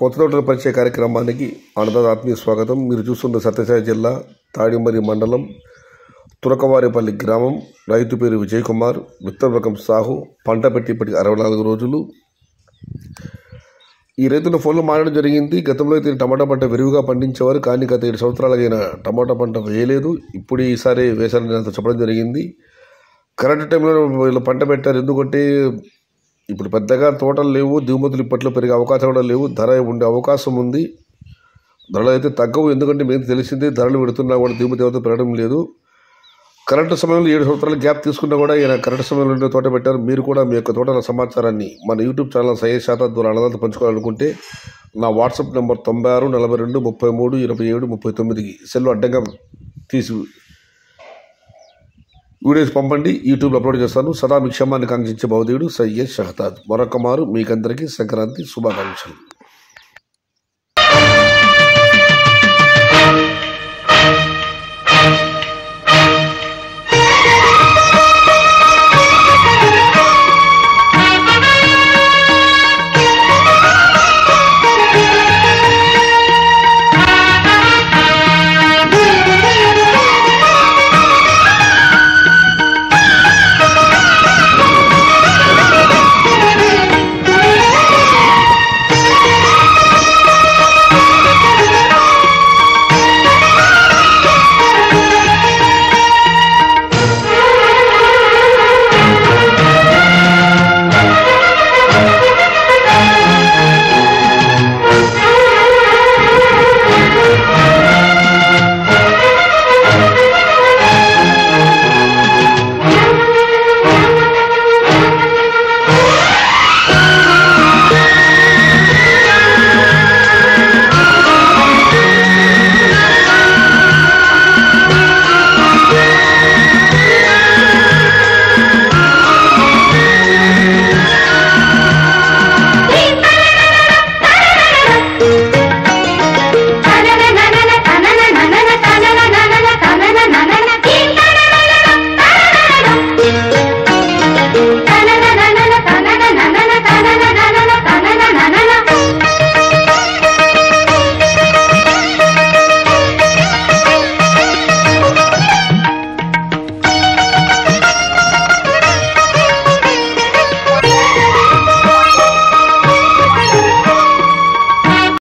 కొత్తతోటల పరిచయ కార్యక్రమానికి ఆనంద ఆత్మీయ స్వాగతం. మీరు చూస్తున్న సత్యసాయి జిల్లా తాడిమరి మండలం తురకవారిపల్లి గ్రామం. రైతు పేరు విజయ్ కుమార్, విత్తనరకం సాహు, పంట పెట్టి ఇప్పటికి 64 రోజులు. ఈ రైతుల ఫోన్లో మాట్లాడడం జరిగింది. గతంలో అయితే టమాటా పంట విరివిగా పండించేవారు, కానీ గత 7 సంవత్సరాలైన టమాటా పంట వేయలేదు. ఇప్పుడు ఈసారి వేసాలని చెప్పడం జరిగింది. కరెక్ట్ టైంలో వీళ్ళు పంట పెట్టారు. ఎందుకంటే ఇప్పుడు పెద్దగా తోటలు లేవు, దిగుమతులు ఇప్పట్లో పెరిగే అవకాశం కూడా లేవు. ధర ఉండే అవకాశం ఉంది, ధరలు అయితే తగ్గవు. ఎందుకంటే మీకు తెలిసిందే, ధరలు పెడుతున్నా కూడా దిగుమతి ఎవరితో పెరగడం లేదు. కరెక్ట్ సమయంలో 7 సంవత్సరాలు గ్యాప్ తీసుకున్నా కూడా ఈయన కరెక్ట్ సమయంలో తోట పెట్టారు. మీరు కూడా మీ యొక్క తోటల సమాచారాన్ని మన యూట్యూబ్ ఛానల్ సయ్యద్ షహాtaj ద్వారా అన్నదాత పంచుకోవాలనుకుంటే నా వాట్సాప్ నెంబర్ 96 42 33 27 39 సెల్లో అడ్డంగా తీసి వీడియోస్ పంపండి. యూట్యూబ్లో అప్లోడ్ చేస్తాను. సదా మీ క్షేమాన్ని కాంక్షించే భావదేవుడు సయ్యద్ షహాtaj. మరొక మారు మీకందరికీ సంక్రాంతి శుభాకాంక్షలు.